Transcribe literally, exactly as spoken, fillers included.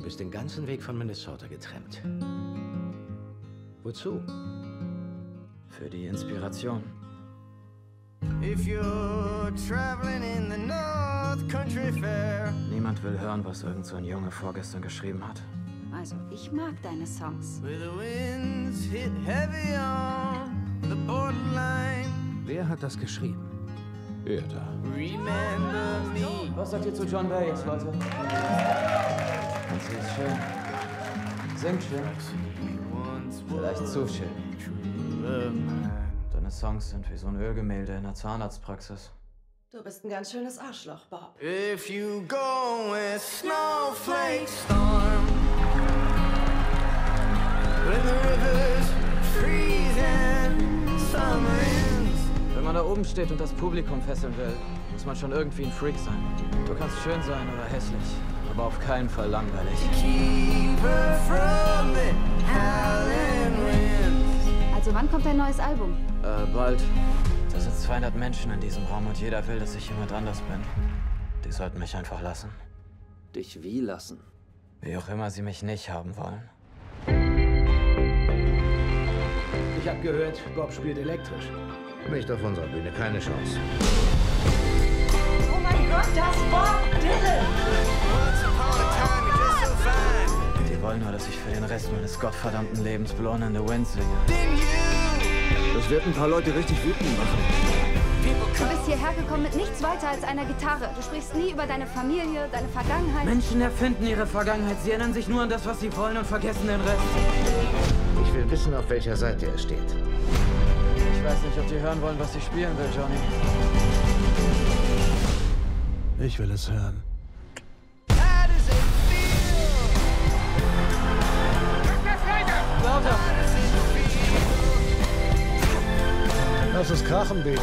Du bist den ganzen Weg von Minnesota getrampt. Wozu? Für die Inspiration. If you're traveling in the North Country Fair. Niemand will hören, was irgend so ein Junge vorgestern geschrieben hat. Also, ich mag deine Songs. Where the winds hit heavy on the borderline. Wer hat das geschrieben? Er da. Remember me. Was sagt ihr zu John Baez, Leute? Tanzt ist schön. Singt schön. Vielleicht zu schön. Deine Songs sind wie so ein Ölgemälde in der Zahnarztpraxis. Du bist ein ganz schönes Arschloch, Bob. If you go with snowflake storm, when the rivers freeze and summer ends. Wenn man da oben steht und das Publikum fesseln will, muss man schon irgendwie ein Freak sein. Du kannst schön sein oder hässlich, aber auf keinen Fall langweilig. Keep her from the howling winds. Also wann kommt dein neues Album? Äh, bald. Da sind zweihundert Menschen in diesem Raum und jeder will, dass ich jemand anders bin. Die sollten mich einfach lassen. Dich wie lassen? Wie auch immer sie mich nicht haben wollen. Ich hab gehört, Bob spielt elektrisch. Nicht auf unserer Bühne, keine Chance. Oh mein Gott, das ist Bob Dylan! Die wollen nur, dass ich für den Rest meines gottverdammten Lebens Blown in the Wind singe. Das wird ein paar Leute richtig wütend machen. Du bist hierher gekommen mit nichts weiter als einer Gitarre. Du sprichst nie über deine Familie, deine Vergangenheit. Menschen erfinden ihre Vergangenheit. Sie erinnern sich nur an das, was sie wollen und vergessen den Rest. Ich will wissen, auf welcher Seite er steht. Ich weiß nicht, ob die hören wollen, was ich spielen will, Johnny. Ich will es hören. Lauter! Das ist Krachenbegel.